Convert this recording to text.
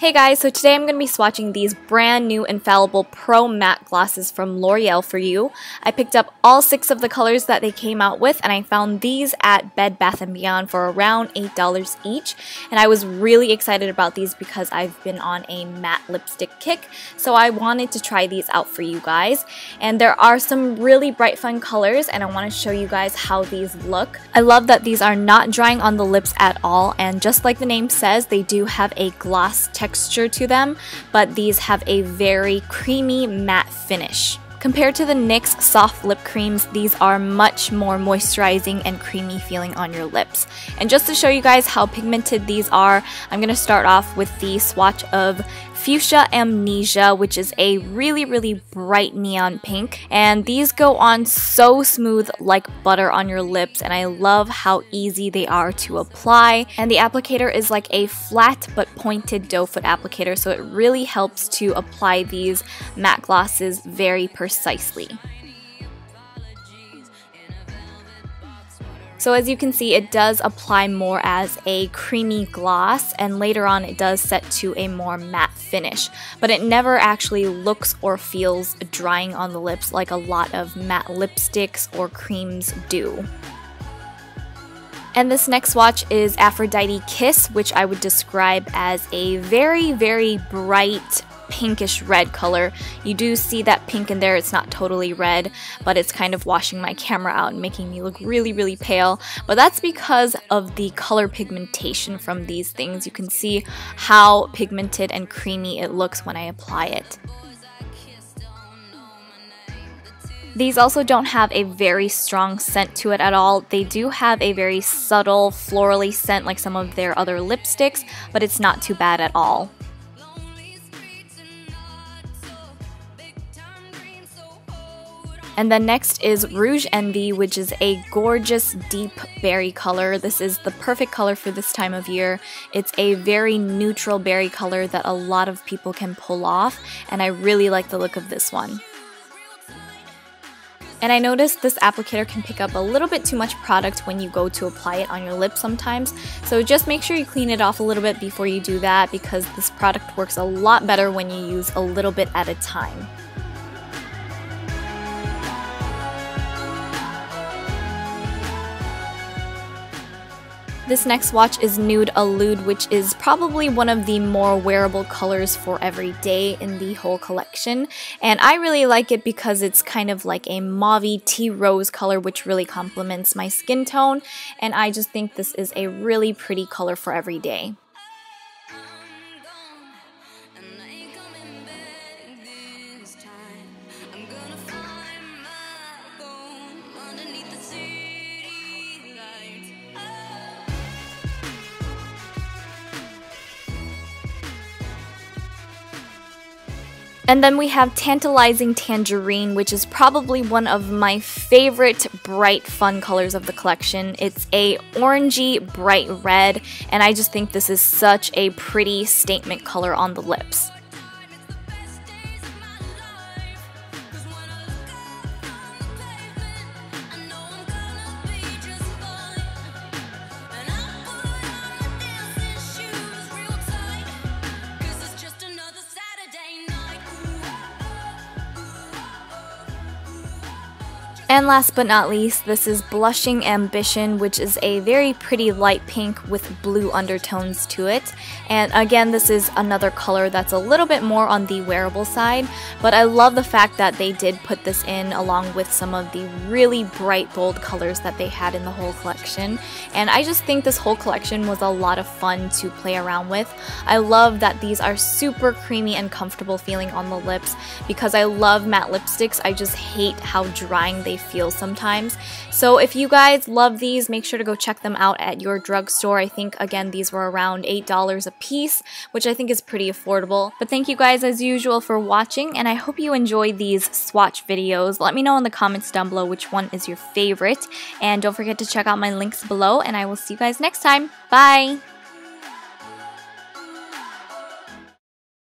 Hey guys, so today I'm going to be swatching these brand new Infallible Pro Matte Glosses from L'Oreal for you. I picked up all 6 of the colors that they came out with, and I found these at Bed Bath and Beyond for around $8 each. And I was really excited about these because I've been on a matte lipstick kick, so I wanted to try these out for you guys. And there are some really bright fun colors, and I want to show you guys how these look. I love that these are not drying on the lips at all, and just like the name says, they do have a gloss texture to them, but these have a very creamy matte finish. Compared to the NYX soft lip creams, these are much more moisturizing and creamy feeling on your lips. And just to show you guys how pigmented these are, I'm going to start off with the swatch of Fuchsia Amnesia, which is a really bright neon pink, and these go on so smooth like butter on your lips, and I love how easy they are to apply. And the applicator is like a flat but pointed doe foot applicator, so it really helps to apply these matte glosses very precisely. So as you can see, it does apply more as a creamy gloss, and later on it does set to a more matte finish, but it never actually looks or feels drying on the lips like a lot of matte lipsticks or creams do. And this next swatch is Aphrodite Kiss, which I would describe as a very bright pinkish red color. You do see that pink in there. It's not totally red, but it's kind of washing my camera out and making me look really pale, but that's because of the color pigmentation from these things. You can see how pigmented and creamy it looks when I apply it. These also don't have a very strong scent to it at all. They do have a very subtle florally scent like some of their other lipsticks, but it's not too bad at all. And then next is Rouge Envy, which is a gorgeous deep berry color. This is the perfect color for this time of year. It's a very neutral berry color that a lot of people can pull off, and I really like the look of this one. And I noticed this applicator can pick up a little bit too much product when you go to apply it on your lips sometimes, so just make sure you clean it off a little bit before you do that, because this product works a lot better when you use a little bit at a time. This next swatch is Nude Allude, which is probably one of the more wearable colors for every day in the whole collection, and I really like it because it's kind of like a mauve tea rose color, which really complements my skin tone, and I just think this is a really pretty color for every day. And then we have Tantalizing Tangerine, which is probably one of my favorite bright fun colors of the collection. It's a orangey bright red, and I just think this is such a pretty statement color on the lips. And last but not least, this is Blushing Ambition, which is a very pretty light pink with blue undertones to it. And again, this is another color that's a little bit more on the wearable side, but I love the fact that they did put this in along with some of the really bright, bold colors that they had in the whole collection. And I just think this whole collection was a lot of fun to play around with. I love that these are super creamy and comfortable feeling on the lips, because I love matte lipsticks. I just hate how drying they feel sometimes. So if you guys love these, make sure to go check them out at your drugstore. I think again these were around $8 a piece, which I think is pretty affordable. But thank you guys as usual for watching, and I hope you enjoyed these swatch videos. Let me know in the comments down below which one is your favorite, and don't forget to check out my links below, and I will see you guys next time. Bye!